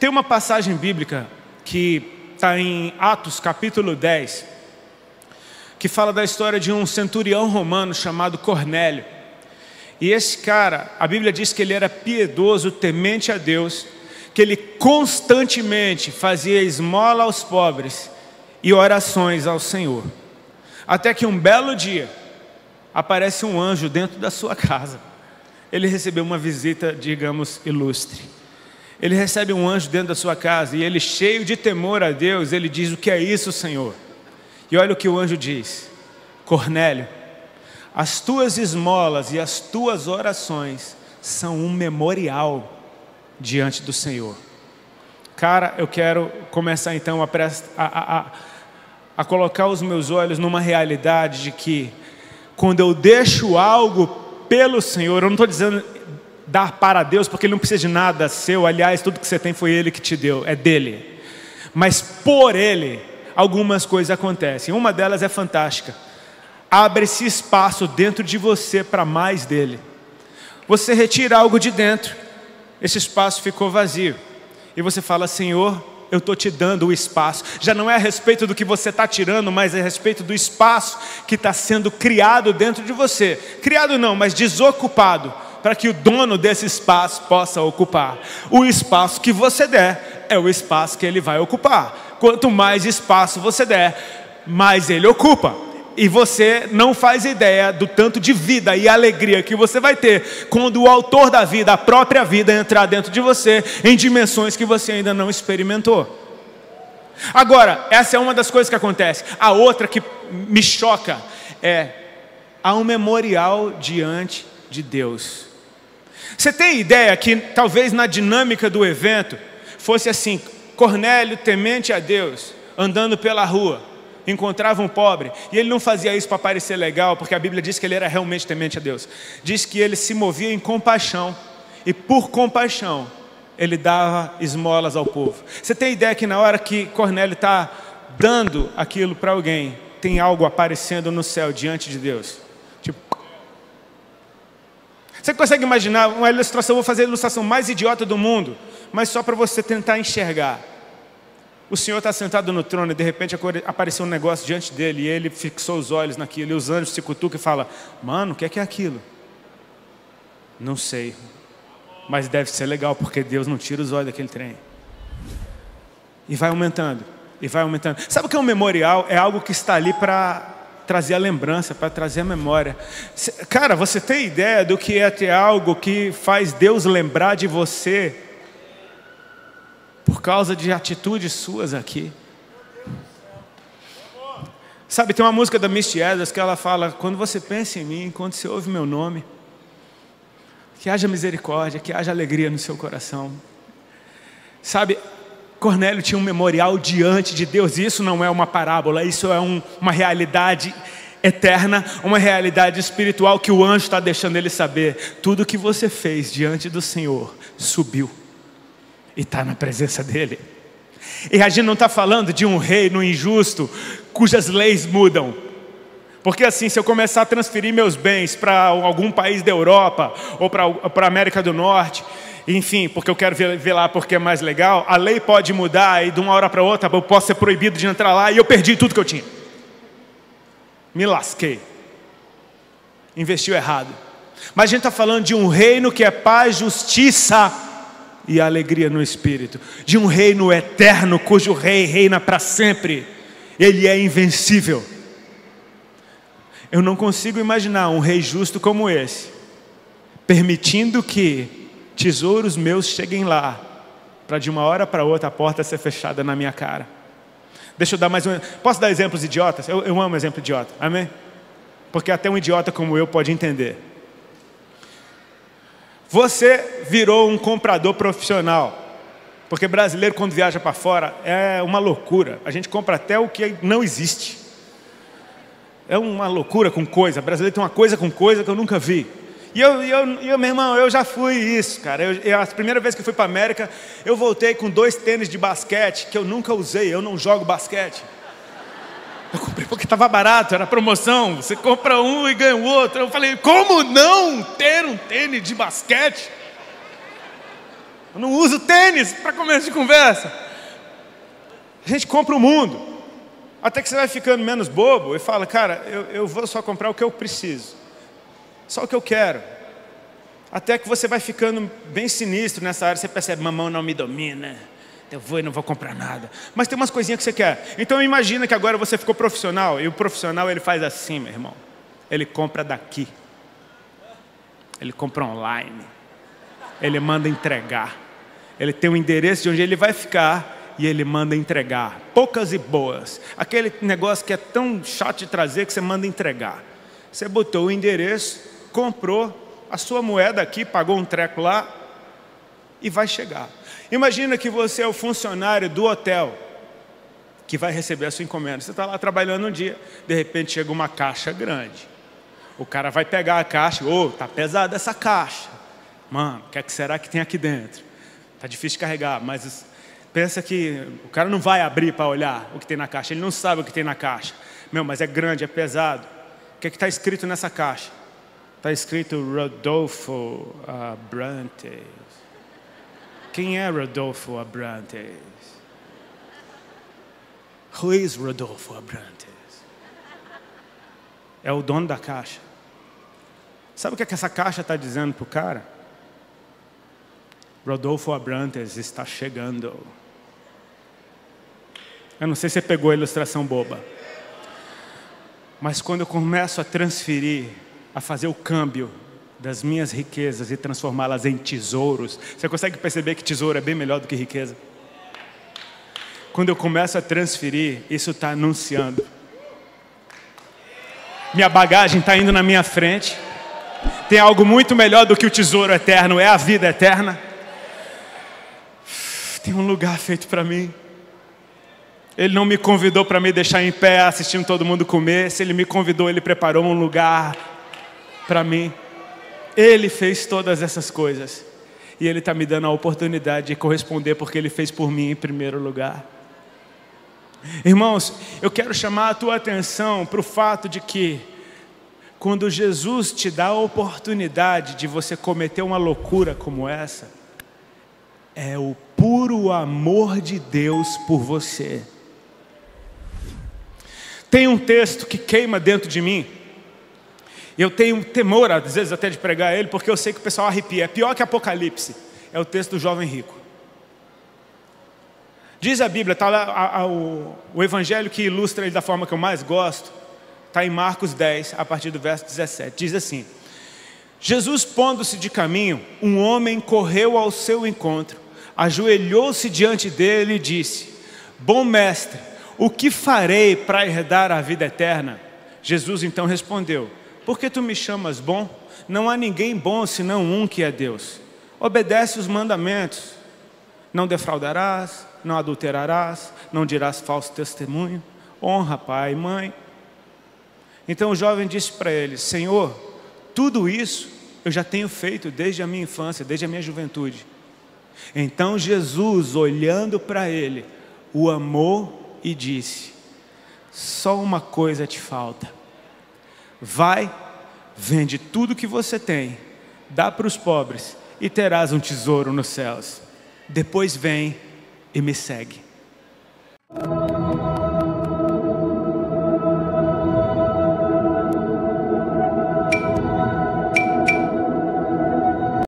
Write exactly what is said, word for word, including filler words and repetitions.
Tem uma passagem bíblica que está em Atos capítulo dez, que fala da história de um centurião romano chamado Cornélio. E esse cara, a Bíblia diz que ele era piedoso, temente a Deus, que ele constantemente fazia esmola aos pobres e orações ao Senhor. Até que um belo dia, aparece um anjo dentro da sua casa. Ele recebeu uma visita, digamos, ilustre. Ele recebe um anjo dentro da sua casa e ele, cheio de temor a Deus, ele diz: o que é isso, Senhor? E olha o que o anjo diz: Cornélio, as tuas esmolas e as tuas orações são um memorial diante do Senhor. Cara, eu quero começar então a, a, a, a colocar os meus olhos numa realidade de que quando eu deixo algo pelo Senhor, eu não estou dizendo dar para Deus, porque Ele não precisa de nada seu. Aliás, tudo que você tem foi Ele que te deu, é dele. Mas por Ele, algumas coisas acontecem. Uma delas é fantástica. Abre-se espaço dentro de você para mais dele. Você retira algo de dentro, esse espaço ficou vazio. E você fala: Senhor, eu estou te dando o espaço. Já não é a respeito do que você está tirando, mas é a respeito do espaço que está sendo criado dentro de você. Criado não, mas desocupado, para que o dono desse espaço possa ocupar. O espaço que você der é o espaço que ele vai ocupar. Quanto mais espaço você der, mais ele ocupa. E você não faz ideia do tanto de vida e alegria que você vai ter quando o autor da vida, a própria vida, entrar dentro de você em dimensões que você ainda não experimentou. Agora, essa é uma das coisas que acontece. A outra que me choca é: há um memorial diante de Deus. Você tem ideia que talvez na dinâmica do evento fosse assim: Cornélio, temente a Deus, andando pela rua, encontrava um pobre, e ele não fazia isso para parecer legal, porque a Bíblia diz que ele era realmente temente a Deus. Diz que ele se movia em compaixão, e por compaixão ele dava esmolas ao povo. Você tem ideia que na hora que Cornélio está dando aquilo para alguém, tem algo aparecendo no céu diante de Deus? Você consegue imaginar uma ilustração? Vou fazer a ilustração mais idiota do mundo, mas só para você tentar enxergar. O Senhor está sentado no trono e de repente apareceu um negócio diante dele, e ele fixou os olhos naquilo, e os anjos se cutucam e falam: mano, o que é que é aquilo? Não sei, mas deve ser legal, porque Deus não tira os olhos daquele trem. E vai aumentando, e vai aumentando. Sabe o que é um memorial? É algo que está ali para trazer a lembrança, para trazer a memória. Cara, você tem ideia do que é ter algo que faz Deus lembrar de você por causa de atitudes suas aqui? Sabe, tem uma música da Misty Edwards que ela fala: quando você pensa em mim, quando você ouve meu nome, que haja misericórdia, que haja alegria no seu coração. Sabe, Cornélio tinha um memorial diante de Deus. Isso não é uma parábola, isso é um, uma realidade eterna, uma realidade espiritual que o anjo está deixando ele saber. Tudo que você fez diante do Senhor subiu e está na presença dele. E a gente não está falando de um reino injusto cujas leis mudam. Porque assim, se eu começar a transferir meus bens para algum país da Europa ou para a América do Norte, enfim, porque eu quero ver, ver lá porque é mais legal, a lei pode mudar e de uma hora para outra eu posso ser proibido de entrar lá e eu perdi tudo que eu tinha. Me lasquei. Investiu errado. Mas a gente está falando de um reino que é paz, justiça e alegria no Espírito. De um reino eterno cujo rei reina para sempre. Ele é invencível. Eu não consigo imaginar um rei justo como esse, permitindo que tesouros meus cheguem lá, para de uma hora para outra a porta ser fechada na minha cara. Deixa eu dar mais um... Posso dar exemplos idiotas? Eu, eu amo exemplo idiota, amém? Porque até um idiota como eu pode entender. Você virou um comprador profissional. Porque brasileiro, quando viaja para fora, é uma loucura. A gente compra até o que não existe. É uma loucura com coisa. O brasileiro tem uma coisa com coisa que eu nunca vi. E eu, eu, eu meu irmão, eu já fui isso, cara. Eu, eu, a primeira vez que eu fui para a América, eu voltei com dois tênis de basquete que eu nunca usei. Eu não jogo basquete. Eu comprei porque estava barato, era promoção. Você compra um e ganha o outro. Eu falei: como não ter um tênis de basquete? Eu não uso tênis para começo de conversa. A gente compra o mundo. Até que você vai ficando menos bobo e fala, cara, eu, eu vou só comprar o que eu preciso. Só o que eu quero. Até que você vai ficando bem sinistro nessa área. Você percebe, mamão não me domina. Eu vou e não vou comprar nada. Mas tem umas coisinhas que você quer. Então imagina que agora você ficou profissional. E o profissional ele faz assim, meu irmão. Ele compra daqui. Ele compra online. Ele manda entregar. Ele tem um endereço de onde ele vai ficar e ele manda entregar. Poucas e boas. Aquele negócio que é tão chato de trazer que você manda entregar. Você botou o endereço, comprou a sua moeda aqui, pagou um treco lá e vai chegar. Imagina que você é o funcionário do hotel que vai receber a sua encomenda. Você está lá trabalhando um dia, de repente chega uma caixa grande. O cara vai pegar a caixa, ô, oh, tá pesada essa caixa. Mano, o que, é que será que tem aqui dentro? Tá difícil de carregar, mas pensa que o cara não vai abrir para olhar o que tem na caixa. Ele não sabe o que tem na caixa. Meu, mas é grande, é pesado. O que é que está escrito nessa caixa? Está escrito Rodolfo Abrantes. Quem é Rodolfo Abrantes? Who is Rodolfo Abrantes? É o dono da caixa. Sabe o que é que essa caixa está dizendo para o cara? Rodolfo Abrantes está chegando. Eu não sei se você pegou a ilustração boba. Mas quando eu começo a transferir, a fazer o câmbio das minhas riquezas e transformá-las em tesouros, você consegue perceber que tesouro é bem melhor do que riqueza? Quando eu começo a transferir, isso está anunciando. Minha bagagem está indo na minha frente. Tem algo muito melhor do que o tesouro eterno, é a vida eterna. Tem um lugar feito para mim. Ele não me convidou para me deixar em pé assistindo todo mundo comer. Se Ele me convidou, Ele preparou um lugar para mim. Ele fez todas essas coisas. E Ele está me dando a oportunidade de corresponder porque Ele fez por mim em primeiro lugar. Irmãos, eu quero chamar a tua atenção para o fato de que quando Jesus te dá a oportunidade de você cometer uma loucura como essa, é o puro amor de Deus por você. Tem um texto que queima dentro de mim. Eu tenho temor, às vezes, até de pregar ele, porque eu sei que o pessoal arrepia. É pior que Apocalipse. É o texto do jovem rico. Diz a Bíblia, está lá a, a, o, o evangelho que ilustra ele da forma que eu mais gosto. Está em Marcos dez, a partir do verso dezessete. Diz assim: Jesus, pondo-se de caminho, um homem correu ao seu encontro, ajoelhou-se diante dele e disse: bom mestre, o que farei para herdar a vida eterna? Jesus então respondeu: por que tu me chamas bom? Não há ninguém bom senão um, que é Deus. Obedece os mandamentos. Não defraudarás, não adulterarás, não dirás falso testemunho. Honra pai e mãe. Então o jovem disse para ele: Senhor, tudo isso eu já tenho feito desde a minha infância, desde a minha juventude. Então Jesus, olhando para ele, o amou e disse: só uma coisa te falta. Vai, vende tudo que você tem, dá para os pobres e terás um tesouro nos céus. Depois vem e me segue.